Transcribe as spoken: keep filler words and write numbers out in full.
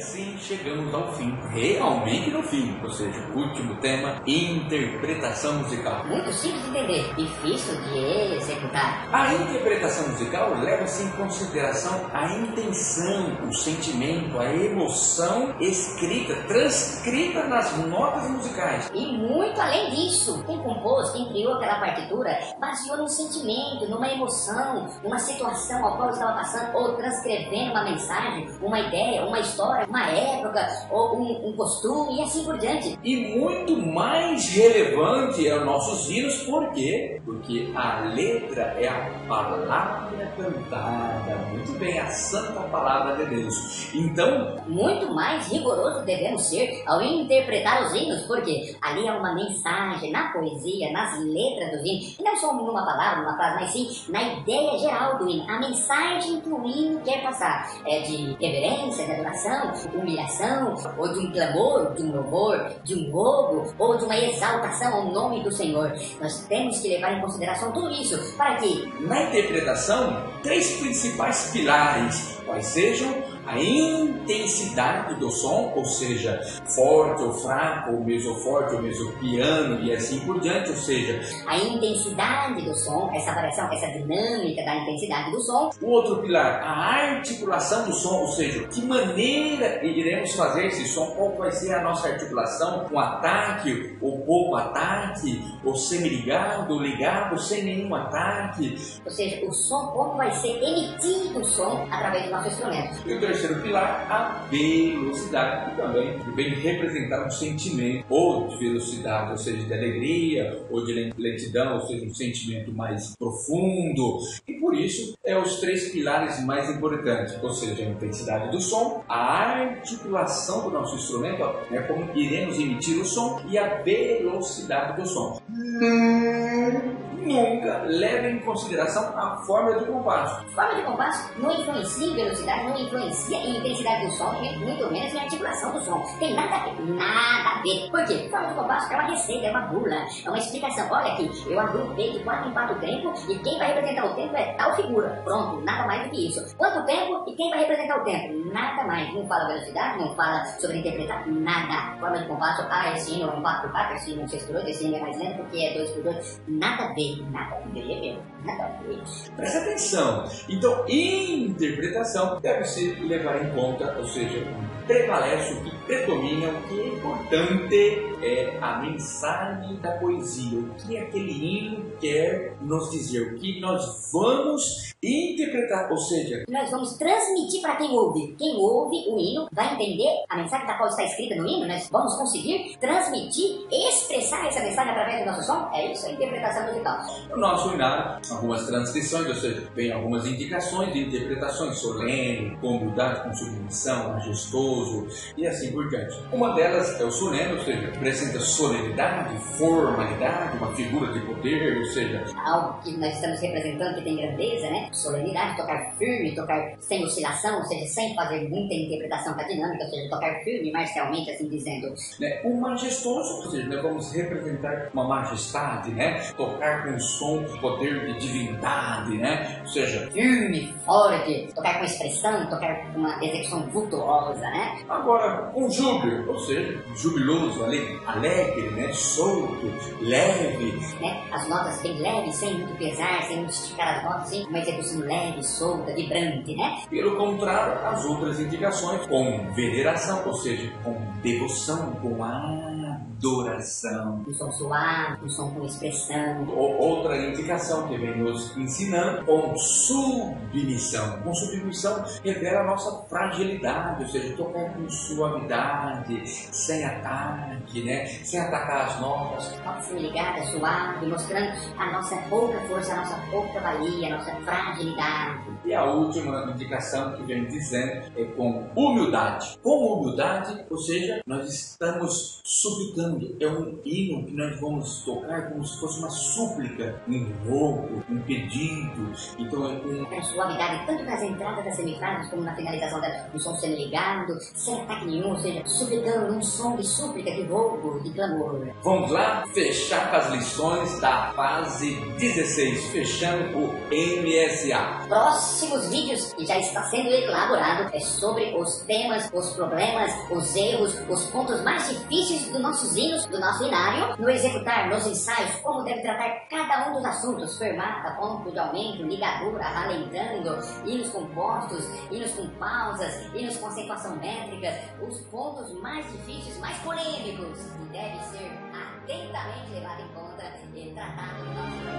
assim chegamos ao fim, realmente no fim, ou seja, o último tema, interpretação musical. Muito simples de entender, difícil de executar. A interpretação musical leva-se em consideração a intenção, o sentimento, a emoção escrita, transcrita nas notas musicais. E muito além disso, quem compôs, quem criou aquela partitura, baseou num sentimento, numa emoção, numa situação ao qual estava passando, ou transcrevendo uma mensagem, uma ideia, uma história, uma época, ou um, um costume, e assim por diante. E muito mais relevante é os nossos hinos, por quê? Porque a letra é a palavra cantada, muito bem, a santa palavra de Deus. Então, muito mais rigoroso devemos ser ao interpretar os hinos, porque ali é uma mensagem na poesia, nas letras dos hinos, e não só numa palavra, numa frase, mas sim na ideia geral do hino, a mensagem que o hino quer passar, é de reverência, de adoração, de humilhação, ou de um clamor, de um louvor, de um rogo, ou de uma exaltação ao nome do Senhor. Nós temos que levar em consideração tudo isso, para que, na interpretação, três principais pilares, quais sejam a intensidade do som, ou seja, forte ou fraco, ou mesoforte ou mesopiano e assim por diante, ou seja, a intensidade do som, essa variação, essa dinâmica da intensidade do som. O outro pilar, a articulação do som, ou seja, que maneira iremos fazer esse som, qual vai ser a nossa articulação, com ataque ou pouco ataque, ou semi-ligado, ligado, sem nenhum ataque. Ou seja, o som, como vai ser emitido o som através do nosso instrumento. O terceiro pilar, a velocidade, que também vem representar um sentimento, ou de velocidade, ou seja, de alegria, ou de lentidão, ou seja, um sentimento mais profundo. E por isso, é os três pilares mais importantes, ou seja, a intensidade do som, a articulação do nosso instrumento, é como iremos emitir o som, e a velocidade do som. Nunca leva em consideração a forma de compasso. Forma de compasso não influencia em velocidade, não influencia em intensidade do som, e muito menos em articulação do som. Tem nada a ver, nada a ver. Por quê? Forma de compasso é uma receita, é uma bula, é uma explicação. Olha aqui, eu agrupei de quatro em quatro tempos e quem vai representar o tempo é tal figura. Pronto, nada mais do que isso. Quanto tempo e quem vai representar o tempo? Nada mais. Não fala velocidade, não fala sobre interpretar nada. Forma de compasso, ah, esse hino é um quatro por quatro, esse hino é um seis por oito, esse hino é mais lento porque é dois por dois. Nada a ver. Nada dele, nada dele. Presta atenção. Então, interpretação deve ser levar em conta, ou seja, prevalece o que predomina, o que é importante é a mensagem da poesia, o que aquele hino quer nos dizer, o que nós vamos interpretar, ou seja, nós vamos transmitir para quem ouve. Quem ouve o hino vai entender a mensagem da qual está escrita no hino, nós vamos conseguir transmitir, expressar essa mensagem através do nosso som, é isso a interpretação musical. No nosso hinário, algumas transcrições, ou seja, vem algumas indicações de interpretações, solene, com humildade, com submissão, majestoso e assim por diante. Uma delas é o solene, ou seja, apresenta solenidade, formalidade, uma figura de poder, ou seja, algo que nós estamos representando que tem grandeza, né? Solenidade, tocar firme, tocar sem oscilação, ou seja, sem fazer muita interpretação para a dinâmica, ou seja, tocar firme marcialmente, assim dizendo. Né? O majestoso, ou seja, nós vamos representar uma majestade, né? Tocar com o som de poder de divindade, né? Ou seja, firme, forte, tocar com expressão, tocar com uma execução vultuosa, né? Agora, um júbilo, ou seja, jubiloso, alegre, alegre, né? Solto, leve. Né? As notas bem leves, sem muito pesar, sem muito esticar as notas, sem uma execução leve, solta, vibrante, né? Pelo contrário, as outras indicações, com veneração, ou seja, com devoção, com a adoração. Um som suave, um som com expressão. O, outra indicação que vem nos ensinando, com submissão. Com submissão revela a nossa fragilidade, ou seja, tocar com suavidade, sem ataque, né? Sem atacar as notas. Nossa, ligada, suave, mostrando a nossa pouca força, a nossa pouca valia, a nossa fragilidade. E a última indicação que vem dizendo é com humildade. Com humildade, ou seja, nós estamos suplicando. É um hino que nós vamos tocar como se fosse uma súplica, um rogo, um pedido. Então é com uma suavidade, tanto nas entradas das semifrases como na finalização delas. Um som semi-ligado, sem ataque nenhum, ou seja, suplicando um som de súplica, de rogo, de clamor. Vamos lá fechar com as lições da fase dezesseis, fechando o M S A. Próximos vídeos que já está sendo elaborado é sobre os temas, os problemas, os erros, os pontos mais difíceis dos nossos hinos, do nosso hinário, no executar, nos ensaios, como deve tratar cada um dos assuntos, fermata, ponto de aumento, ligadura, ralentando, hinos compostos, hinos com pausas, hinos com acentuação métrica, os pontos mais difíceis, mais polêmicos, que deve ser atentamente levado em conta e tratado no nosso